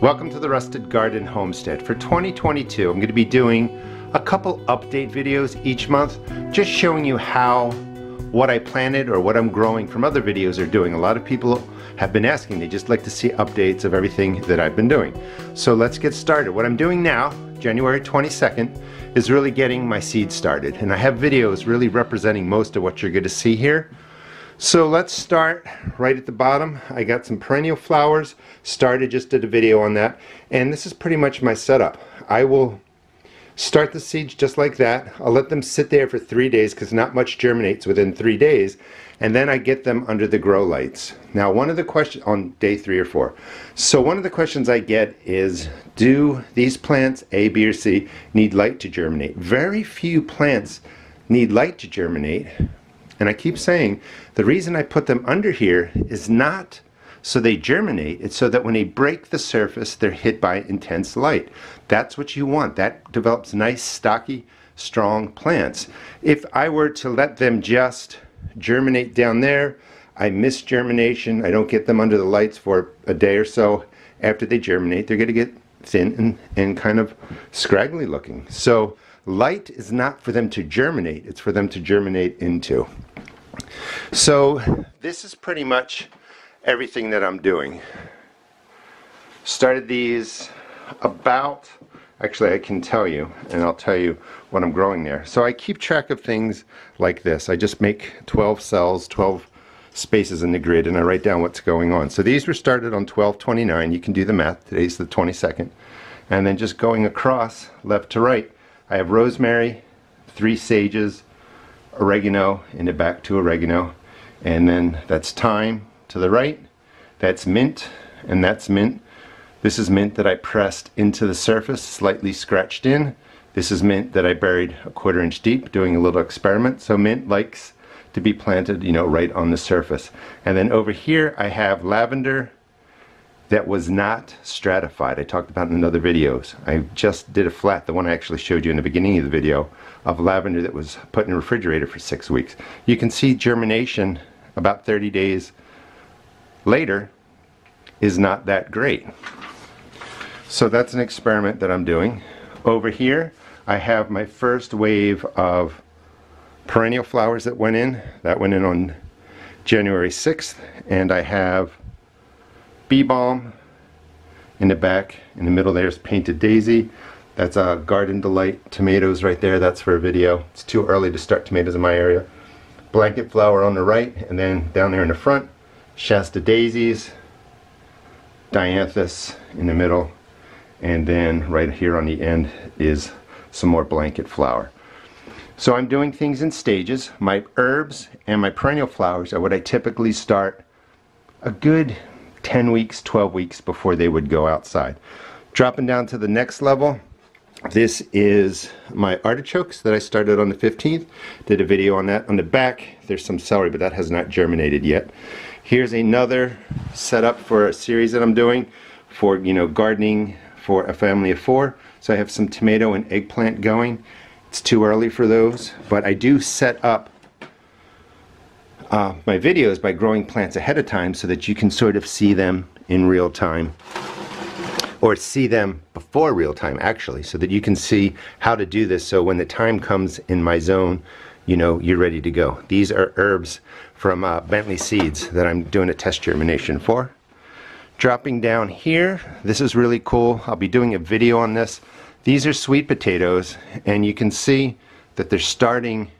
Welcome to the Rusted Garden Homestead. For 2022, I'm going to be doing a couple update videos each month, just showing you how what I planted or what I'm growing from other videos are doing. A lot of people have been asking, they just like to see updates of everything that I've been doing. So let's get started. What I'm doing now, January 22nd, is really getting my seeds started. And I have videos really representing most of what you're going to see here. So let's start right at the bottom. I got some perennial flowers started, just did a video on that. And this is pretty much my setup. I will start the seeds just like that. I'll let them sit there for 3 days because not much germinates within 3 days, and then I get them under the grow lights. Now, one of the questions on day 3 or 4, so one of the questions I get is, do these plants A, B, or C need light to germinate? Very few plants need light to germinate, and I keep saying the reason I put them under here is not so they germinate, it's so that when they break the surface, they're hit by intense light. That's what you want. That develops nice, stocky, strong plants. If I were to let them just germinate down there, I miss germination. I don't get them under the lights for a day or so. After they germinate, they're going to get thin and kind of scraggly looking. So light is not for them to germinate. It's for them to germinate into. So this is pretty much everything that I'm doing. Started these about, actually I can tell you, and I'll tell you what I'm growing there. So I keep track of things like this. I just make 12 cells, 12 spaces in the grid, and I write down what's going on. So these were started on 12/29. You can do the math. Today's the 22nd. And then just going across left to right, I have rosemary, 3 sages, oregano, in the back 2 oregano, and then that's thyme, to the right, that's mint, and that's mint. This is mint that I pressed into the surface, slightly scratched in. This is mint that I buried 1/4 inch deep, doing a little experiment. So mint likes to be planted, you know, right on the surface. And then over here I have lavender that was not stratified. I talked about in another videos. I just did a flat, the one I actually showed you in the beginning of the video, of lavender that was put in a refrigerator for 6 weeks. You can see germination about 30 days later is not that great. So that's an experiment that I'm doing. Over here I have my first wave of perennial flowers that went in. That went in on January 6th, and I have bee balm in the back. In the middle there's painted daisy. That's a garden delight tomatoes right there. That's for a video. It's too early to start tomatoes in my area. Blanket flower on the right, and then down there in the front, Shasta daisies, dianthus in the middle, and then right here on the end is some more blanket flower. So I'm doing things in stages. My herbs and my perennial flowers are what I typically start a good 10 weeks, 12 weeks before they would go outside. Dropping down to the next level, this is my artichokes that I started on the 15th. Did a video on that. On the back there's some celery, but that has not germinated yet. Here's another setup for a series that I'm doing for, you know, gardening for a family of 4. So I have some tomato and eggplant going. It's too early for those, but I do set up my videos by growing plants ahead of time so that you can sort of see them in real time, or see them before real time actually, so that you can see how to do this, so when the time comes in my zone, you know, you're ready to go. These are herbs from Bentley Seeds that I'm doing a test germination for. Dropping down here, this is really cool. I'll be doing a video on this. These are sweet potatoes, and you can see that they're starting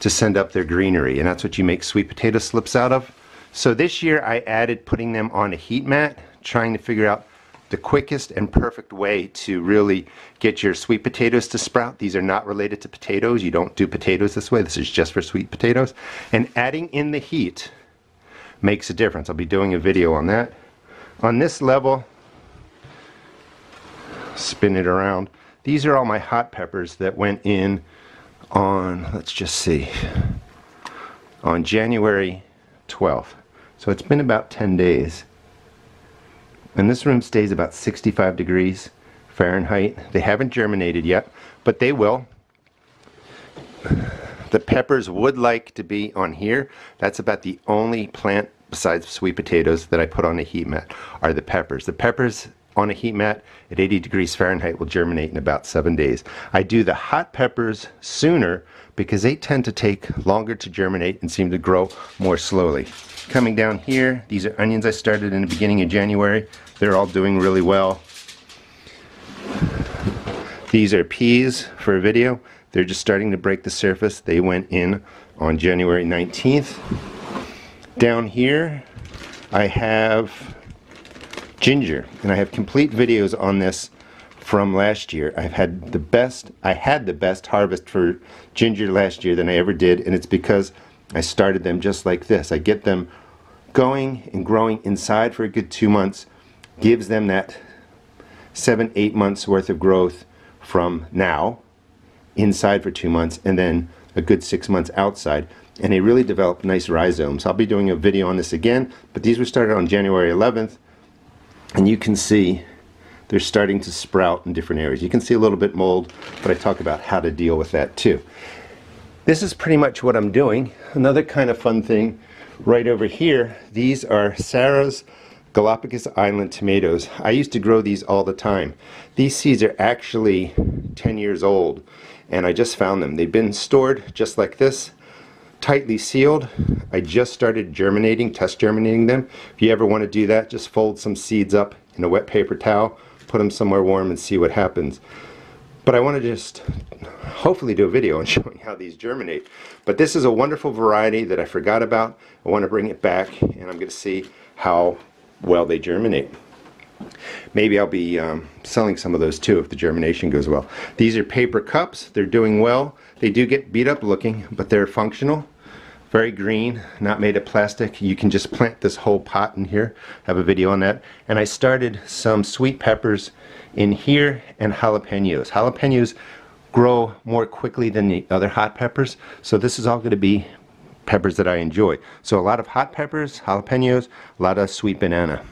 to send up their greenery, and that's what you make sweet potato slips out of. So this year I added putting them on a heat mat, trying to figure out the quickest and perfect way to really get your sweet potatoes to sprout. These are not related to potatoes. You don't do potatoes this way. This is just for sweet potatoes. And adding in the heat makes a difference. I'll be doing a video on that. On this level, spin it around. These are all my hot peppers that went in on, let's just see, on January 12th. So it's been about 10 days. And this room stays about 65 degrees Fahrenheit. They haven't germinated yet, but they will. The peppers would like to be on here. That's about the only plant besides sweet potatoes that I put on a heat mat are the peppers. The peppers on a heat mat at 80 degrees Fahrenheit will germinate in about 7 days. I do the hot peppers sooner because they tend to take longer to germinate and seem to grow more slowly. Coming down here, these are onions I started in the beginning of January. They're all doing really well. These are peas for a video. They're just starting to break the surface. They went in on January 19th. Down here I have ginger, and I have complete videos on this from last year. I had the best harvest for ginger last year than I ever did, and it's because I started them just like this. I get them going and growing inside for a good 2 months, gives them that 7-8 months worth of growth from now inside for 2 months, and then a good 6 months outside, and they really develop nice rhizomes. I'll be doing a video on this again, but these were started on January 11th. And you can see they're starting to sprout in different areas. You can see a little bit mold, but I talk about how to deal with that too. This is pretty much what I'm doing. Another kind of fun thing right over here, these are Sarah's Galapagos Island tomatoes. I used to grow these all the time. These seeds are actually 10 years old, and I just found them. They've been stored just like this, tightly sealed. I just started test germinating them. If you ever want to do that, just fold some seeds up in a wet paper towel, put them somewhere warm and see what happens. But I want to just hopefully do a video on showing how these germinate. But this is a wonderful variety that I forgot about. I want to bring it back, and I'm going to see how well they germinate. Maybe I'll be selling some of those too if the germination goes well. These are paper cups. They're doing well. They do get beat up looking, but they're functional. Very green, not made of plastic. You can just plant this whole pot in here. I have a video on that. And I started some sweet peppers in here and jalapenos. Jalapenos grow more quickly than the other hot peppers, so this is all going to be peppers that I enjoy. So a lot of hot peppers, jalapenos, a lot of sweet banana.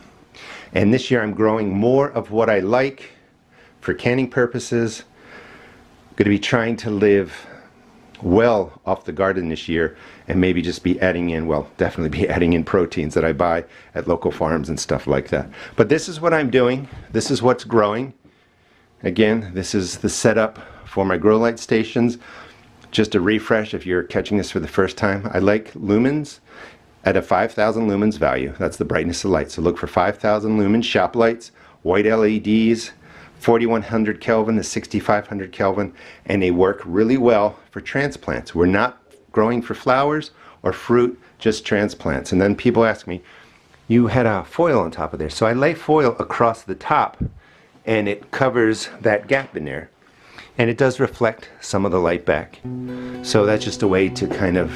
And this year I'm growing more of what I like for canning purposes. I'm going to be trying to live well off the garden this year, and maybe just be adding in, well, definitely be adding in proteins that I buy at local farms and stuff like that. But this is what I'm doing. This is what's growing. Again, this is the setup for my grow light stations. Just a refresh if you're catching this for the first time. I like lumens at a 5,000 lumens value. That's the brightness of light. So look for 5,000 lumen shop lights, white LEDs, 4100 Kelvin to 6500 Kelvin, and they work really well for transplants. We're not growing for flowers or fruit, just transplants. And then people ask me, you had a foil on top of there. So I lay foil across the top, and it covers that gap in there, and it does reflect some of the light back. So that's just a way to kind of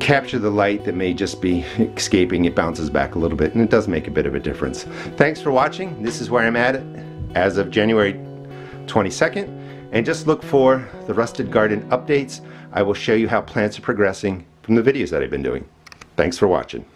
capture the light that may just be escaping. It bounces back a little bit, and it does make a bit of a difference. Thanks for watching. This is where I'm at as of January 22nd, and just look for the Rusted Garden updates. I will show you how plants are progressing from the videos that I've been doing. Thanks for watching.